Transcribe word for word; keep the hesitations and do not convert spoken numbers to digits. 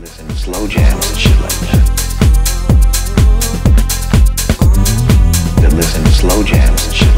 listen to slow jams and shit like that. That listen to slow jams and shit.